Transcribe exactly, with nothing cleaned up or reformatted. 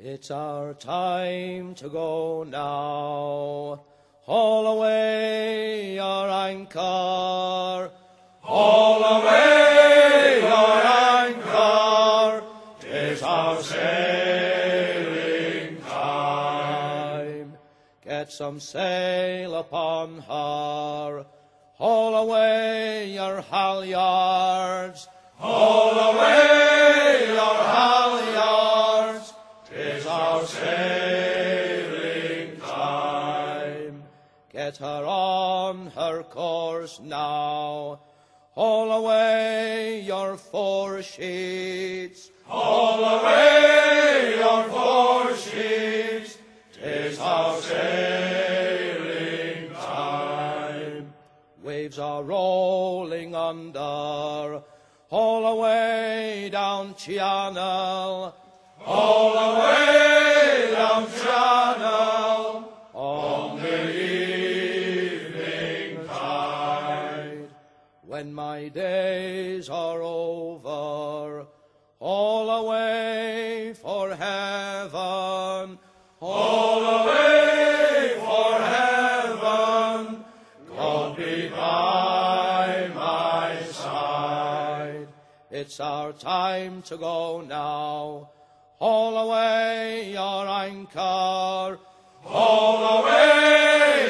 It's our time to go now. Haul away your anchor. Haul away your anchor. 'Tis our sailing time. Get some sail upon her. Haul away your halyards. Haul away your halyards. 'Tis our sailing time. Get her on her course now. Haul away your fore sheets. Haul away your fore sheets. 'Tis our sailing time. Waves are rolling under. Haul away down Channel, haul away down Channel, on the evening tide. When my days are over, haul away for heaven, haul away for heaven, God be by my side. It's our time to go now. Haul away your anchor. Haul away